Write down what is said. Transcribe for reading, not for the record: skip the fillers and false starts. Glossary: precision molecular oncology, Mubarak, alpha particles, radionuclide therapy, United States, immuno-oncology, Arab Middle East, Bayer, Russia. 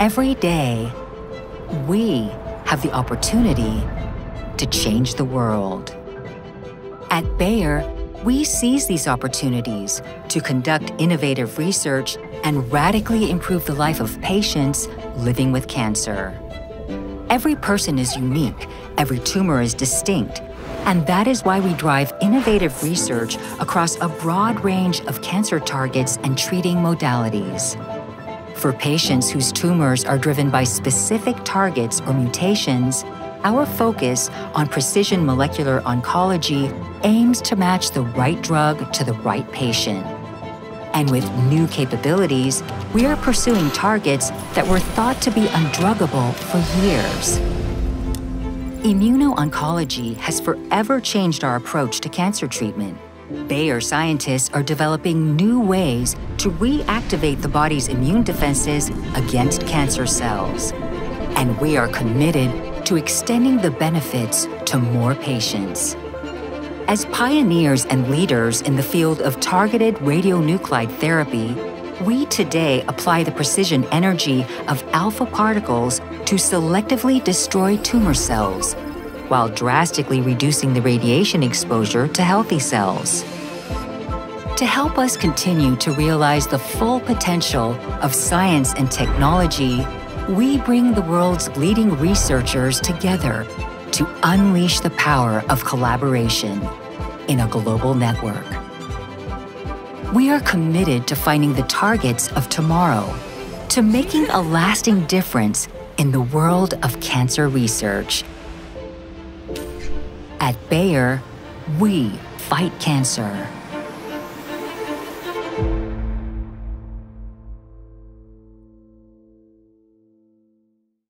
Every day, we have the opportunity to change the world. At Bayer, we seize these opportunities to conduct innovative research and radically improve the life of patients living with cancer. Every person is unique, every tumor is distinct, and that is why we drive innovative research across a broad range of cancer targets and treating modalities. For patients whose tumors are driven by specific targets or mutations, our focus on precision molecular oncology aims to match the right drug to the right patient. And with new capabilities, we are pursuing targets that were thought to be undruggable for years. Immuno-oncology has forever changed our approach to cancer treatment. Bayer scientists are developing new ways to reactivate the body's immune defenses against cancer cells. And we are committed to extending the benefits to more patients. As pioneers and leaders in the field of targeted radionuclide therapy, we today apply the precision energy of alpha particles to selectively destroy tumor cells, while drastically reducing the radiation exposure to healthy cells. To help us continue to realize the full potential of science and technology, we bring the world's leading researchers together to unleash the power of collaboration in a global network. We are committed to finding the targets of tomorrow, to making a lasting difference in the world of cancer research. At Bayer, we fight cancer.